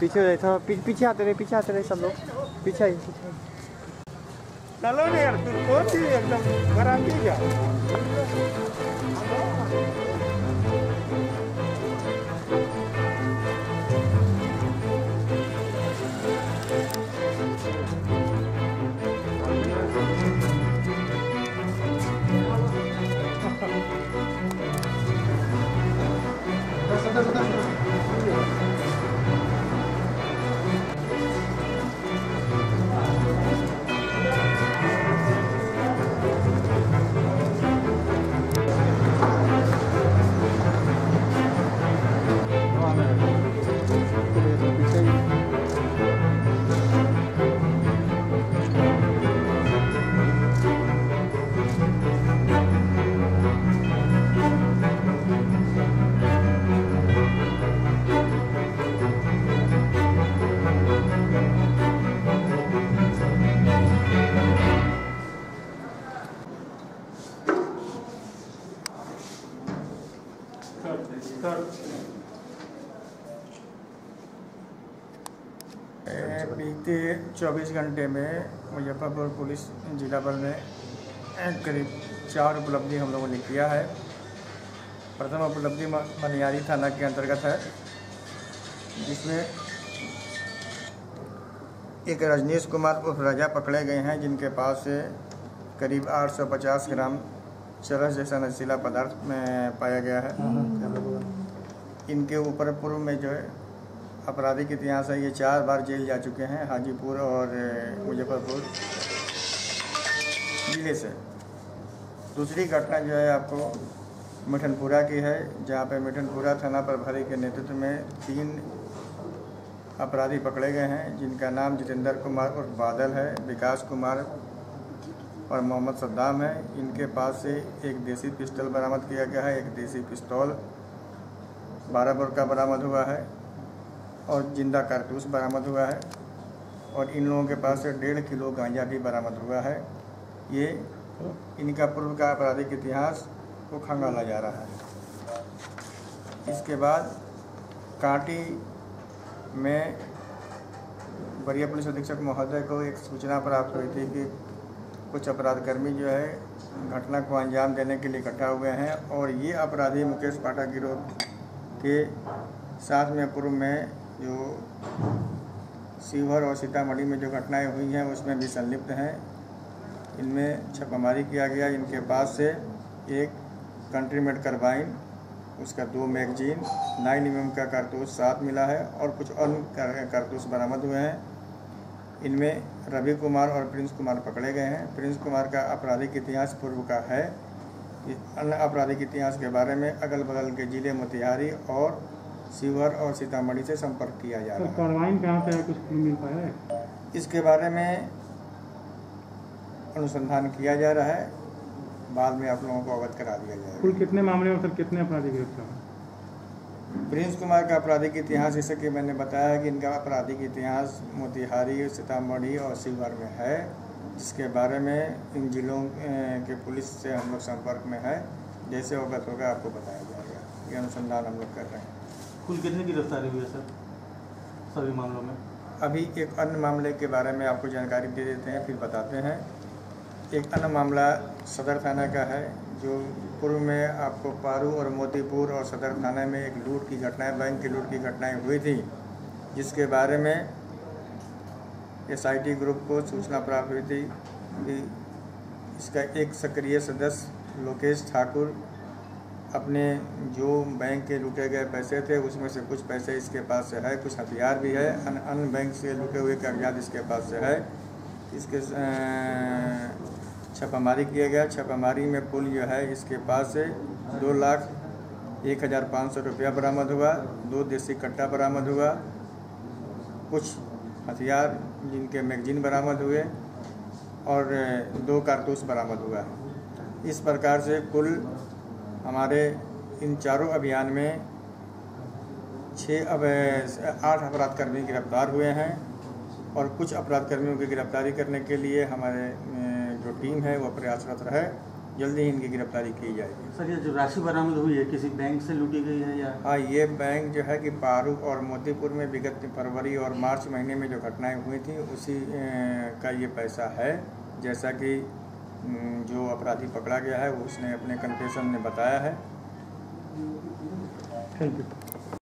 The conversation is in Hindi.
पीछे हो जाए, थोड़ा पीछे आते रहे, पीछे आते रहे सब लोग, पीछे आइए। चलो ना यार, कौन सी एकदम खराब थी क्या? बीते 24 घंटे में मुजफ्फरपुर पुलिस जिला भर में करीब 4 उपलब्धि हम लोगों ने किया है। प्रथम उपलब्धि मनिहारी थाना के अंतर्गत है, जिसमें एक रजनीश कुमार उर्फ राजा पकड़े गए हैं, जिनके पास से करीब 850 ग्राम चरस जैसा नशीला पदार्थ में पाया गया है। इनके ऊपर पूर्व में जो है आपराधिक इतिहास है, ये 4 बार जेल जा चुके हैं हाजीपुर और मुजफ्फरपुर जिले से। दूसरी घटना जो है आपको मिठनपुरा की है, जहाँ पे मिठनपुरा थाना प्रभारी के नेतृत्व में 3 अपराधी पकड़े गए हैं, जिनका नाम जितेंद्र कुमार और बादल है, विकास कुमार और मोहम्मद सद्दाम है। इनके पास से एक देसी पिस्टल बरामद किया गया है, एक देसी पिस्तौल 12 बोर का बरामद हुआ है और जिंदा कारतूस बरामद हुआ है, और इन लोगों के पास से 1.5 किलो गांजा भी बरामद हुआ है। ये इनका पूर्व का आपराधिक इतिहास को खंगाला जा रहा है। इसके बाद कांटी में वरीय पुलिस अधीक्षक महोदय को एक सूचना प्राप्त हुई थी कि कुछ अपराधकर्मी जो है घटना को अंजाम देने के लिए इकट्ठा हुए हैं, और ये अपराधी मुकेश पाठक गिरोह के साथ में पूर्व में जो शिवहर और सीतामढ़ी में जो घटनाएं हुई हैं उसमें भी संलिप्त हैं। इनमें छापामारी किया गया। इनके पास से एक कंट्रीमेड कार्बाइन, उसका 2 मैगजीन, 9mm का कारतूस 7 मिला है और कुछ अन्य कारतूस बरामद हुए हैं। इनमें रवि कुमार और प्रिंस कुमार पकड़े गए हैं। प्रिंस कुमार का आपराधिक इतिहास पूर्व का है। अन्य आपराधिक इतिहास के बारे में अगल बगल के जिले मोतिहारी और शिवहर और सीतामढ़ी से संपर्क किया जा रहा है। कार्रवाई कहाँ पे है, कुछ मिल पाया है? इसके बारे में अनुसंधान किया जा रहा है, बाद में आप लोगों को अवगत करा दिया जाएगा। कुल कितने मामले में सर, कितने अपराधी गिरफ्तार हैं? प्रिंस कुमार का आपराधिक इतिहास, जैसा कि मैंने बताया कि इनका आपराधिक इतिहास मोतिहारी, सीतामढ़ी और शिवहर में है, जिसके बारे में इन जिलों के पुलिस से हम लोग संपर्क में है। जैसे अवगत होगा आपको बताया जाएगा। ये अनुसंधान हम लोग कर रहे हैं। कुल कितनी गिरफ्तारी हुई है सर सभी मामलों में? अभी एक अन्य मामले के बारे में आपको जानकारी दे देते हैं, फिर बताते हैं। एक अन्य मामला सदर थाना का है, जो पूर्व में आपको पारू और मोतीपुर और सदर थाने में एक लूट की घटनाएं, बैंक की लूट की घटनाएं हुई थी, जिसके बारे में SIT ग्रुप को सूचना प्राप्त हुई थी कि इसका एक सक्रिय सदस्य लोकेश ठाकुर अपने जो बैंक के लूटे गए पैसे थे उसमें से कुछ पैसे इसके पास से है, कुछ हथियार भी है, अन्य बैंक से लूटे हुए कागजात इसके पास से है। इसके छापामारी किया गया। छापामारी में कुल जो है इसके पास से 2,01,500 रुपया बरामद हुआ, 2 देसी कट्टा बरामद हुआ, कुछ हथियार जिनके मैगजीन बरामद हुए और 2 कारतूस बरामद हुआ। इस प्रकार से कुल हमारे इन चारों अभियान में 8 अपराधकर्मी गिरफ्तार हुए हैं, और कुछ अपराधकर्मियों की गिरफ्तारी करने के लिए हमारे जो टीम है वह प्रयासरत रहे। जल्दी ही इनकी गिरफ्तारी की जाएगी। सर ये जो राशि बरामद हुई है किसी बैंक से लूटी गई है या? हाँ, ये बैंक जो है कि पारू और मोतीपुर में विगत फरवरी और मार्च महीने में जो घटनाएं हुई थी उसी का ये पैसा है। जैसा कि जो अपराधी पकड़ा गया है उसने अपने कन्फेशन में बताया है। Thank you.